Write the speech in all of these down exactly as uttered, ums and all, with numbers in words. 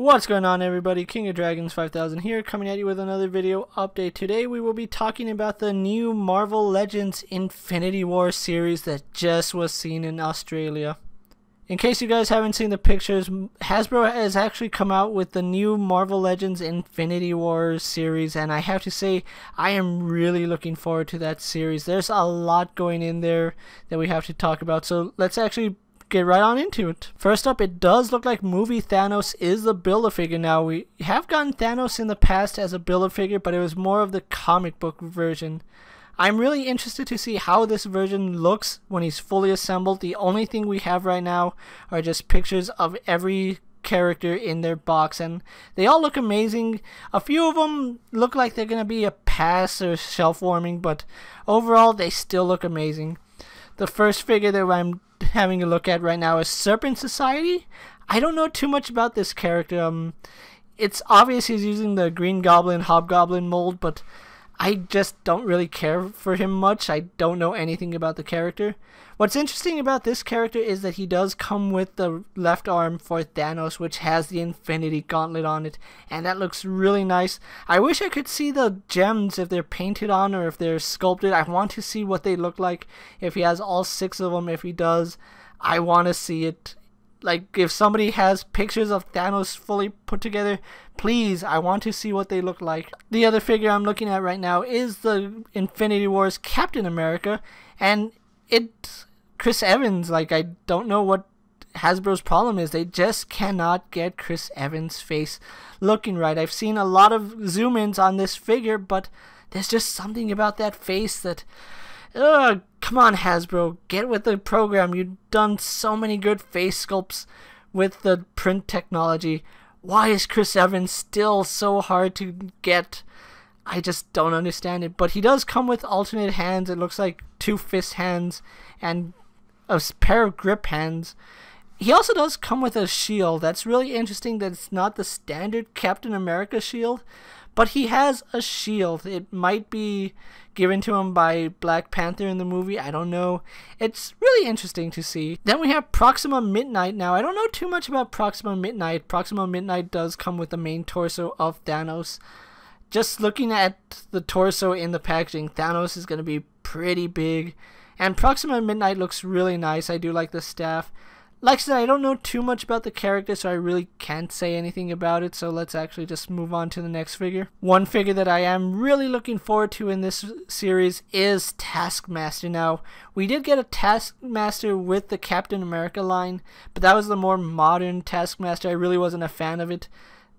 What's going on, everybody? King of Dragons five thousand here, coming at you with another video update. Today we will be talking about the new Marvel Legends Infinity War series that just was seen in Australia. In case you guys haven't seen the pictures, Hasbro has actually come out with the new Marvel Legends Infinity War series, and I have to say I am really looking forward to that series. There's a lot going in there that we have to talk about, so let's actually get right on into it. First up, it does look like movie Thanos is the Build-A-Figure now. We have gotten Thanos in the past as a Build-A-Figure, but it was more of the comic book version. I'm really interested to see how this version looks when he's fully assembled. The only thing we have right now are just pictures of every character in their box, and they all look amazing. A few of them look like they're going to be a pass or shelf warming, but overall they still look amazing. The first figure that I'm having a look at right now is Serpent Society. I don't know too much about this character. Um, it's obvious he's using the Green Goblin, Hobgoblin mold, but I just don't really care for him much. I don't know anything about the character. What's interesting about this character is that he does come with the left arm for Thanos, which has the Infinity Gauntlet on it, and that looks really nice. I wish I could see the gems, if they're painted on or if they're sculpted. I want to see what they look like, if he has all six of them. If he does, I want to see it. Like, if somebody has pictures of Thanos fully put together, please, I want to see what they look like. The other figure I'm looking at right now is the Infinity War's Captain America, and it's Chris Evans. Like, I don't know what Hasbro's problem is. They just cannot get Chris Evans' face looking right. I've seen a lot of zoom-ins on this figure, but there's just something about that face that... Ugh, come on, Hasbro, get with the program. You've done so many good face sculpts with the print technology. Why is Chris Evans still so hard to get? I just don't understand it. But he does come with alternate hands. It looks like two fist hands and a pair of grip hands. He also does come with a shield. That's really interesting that it's not the standard Captain America shield, but he has a shield. It might be given to him by Black Panther in the movie. I don't know. It's really interesting to see. Then we have Proxima Midnight now. I don't know too much about Proxima Midnight. Proxima Midnight does come with the main torso of Thanos. Just looking at the torso in the packaging, Thanos is going to be pretty big. And Proxima Midnight looks really nice. I do like the staff. Like I said, I don't know too much about the character, so I really can't say anything about it, so let's actually just move on to the next figure. One figure that I am really looking forward to in this series is Taskmaster. Now, we did get a Taskmaster with the Captain America line, but that was the more modern Taskmaster. I really wasn't a fan of it.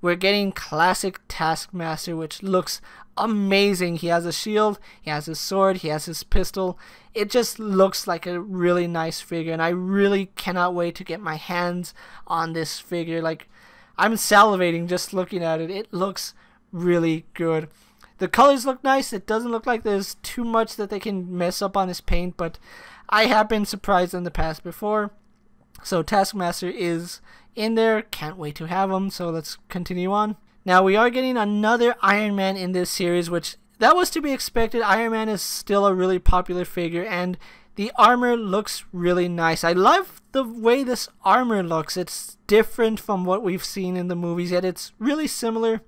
We're getting classic Taskmaster, which looks amazing. He has a shield, he has his sword, he has his pistol. It just looks like a really nice figure, and I really cannot wait to get my hands on this figure. Like, I'm salivating just looking at it. It looks really good. The colors look nice. It doesn't look like there's too much that they can mess up on his paint, but I have been surprised in the past before. So Taskmaster is in there. Can't wait to have him. So let's continue on. Now, we are getting another Iron Man in this series, which that was to be expected. Iron Man is still a really popular figure, and the armor looks really nice. I love the way this armor looks. It's different from what we've seen in the movies, yet it's really similar.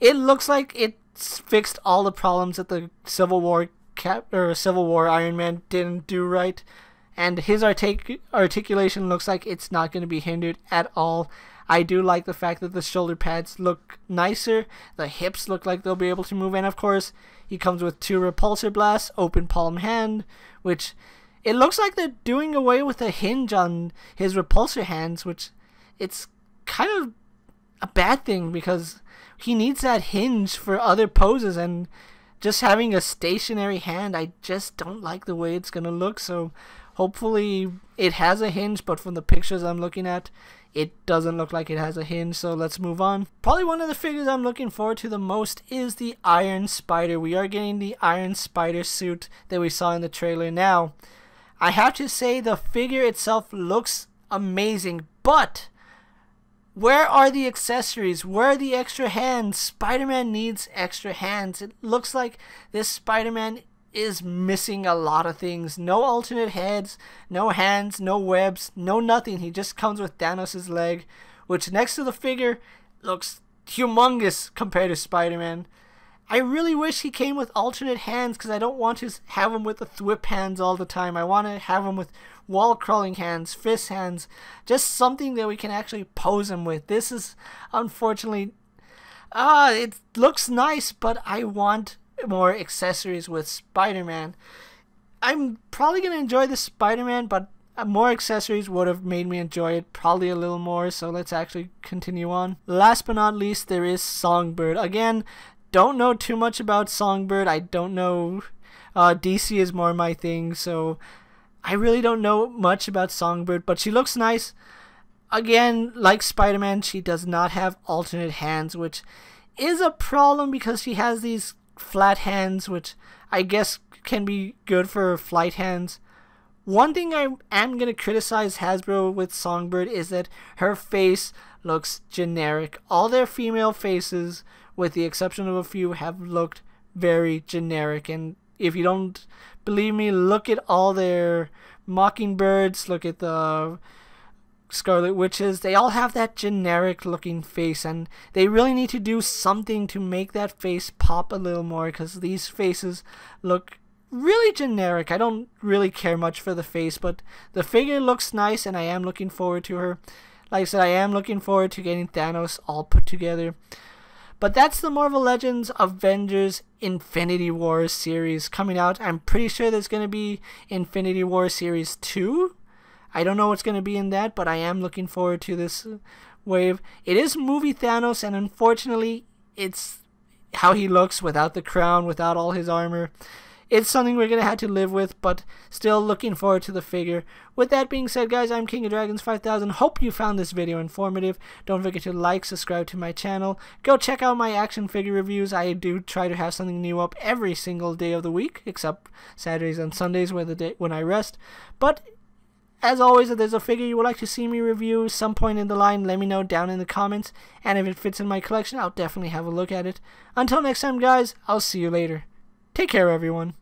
It looks like it's fixed all the problems that the Civil War cap or Civil War Iron Man didn't do right, and his artic articulation looks like it's not going to be hindered at all. I do like the fact that the shoulder pads look nicer, the hips look like they'll be able to move, and of course, he comes with two repulsor blasts, open palm hand, which it looks like they're doing away with the hinge on his repulsor hands, which it's kind of a bad thing because he needs that hinge for other poses, and just having a stationary hand, I just don't like the way it's going to look, so... Hopefully it has a hinge, but from the pictures I'm looking at, it doesn't look like it has a hinge, so let's move on. Probably one of the figures I'm looking forward to the most is the Iron Spider. We are getting the Iron Spider suit that we saw in the trailer now. I have to say the figure itself looks amazing, but where are the accessories? Where are the extra hands? Spider-Man needs extra hands. It looks like this Spider-Man is missing a lot of things. No alternate heads, no hands, no webs, no nothing. He just comes with Thanos' leg, which next to the figure looks humongous compared to Spider-Man. I really wish he came with alternate hands, because I don't want to have him with the thwip hands all the time. I want to have him with wall-crawling hands, fist hands, just something that we can actually pose him with. This is, unfortunately, ah, uh, it looks nice, but I want more accessories with Spider-Man. I'm probably going to enjoy the Spider-Man, but more accessories would have made me enjoy it probably a little more, so let's actually continue on. Last but not least, there is Songbird. Again, don't know too much about Songbird. I don't know. Uh, D C is more my thing, so I really don't know much about Songbird, but she looks nice. Again, like Spider-Man, she does not have alternate hands, which is a problem because she has these flat hands, which I guess can be good for flight hands. One thing I am going to criticize Hasbro with Songbird is that her face looks generic. All their female faces, with the exception of a few, have looked very generic. And if you don't believe me, look at all their Mockingbirds, look at the Scarlet Witches. They all have that generic looking face, and they really need to do something to make that face pop a little more, because these faces look really generic. I don't really care much for the face, but the figure looks nice and I am looking forward to her. Like I said, I am looking forward to getting Thanos all put together. But that's the Marvel Legends Avengers Infinity War series coming out. I'm pretty sure there's going to be Infinity War series two. I don't know what's going to be in that, but I am looking forward to this wave. It is movie Thanos, and unfortunately it's how he looks without the crown, without all his armor. It's something we're going to have to live with, but still looking forward to the figure. With that being said, guys, I'm King of Dragons five thousand. Hope you found this video informative. Don't forget to like, subscribe to my channel. Go check out my action figure reviews. I do try to have something new up every single day of the week, except Saturdays and Sundays where the day, when I rest. But as always, if there's a figure you would like to see me review some point in the line, let me know down in the comments. And if it fits in my collection, I'll definitely have a look at it. Until next time, guys, I'll see you later. Take care, everyone.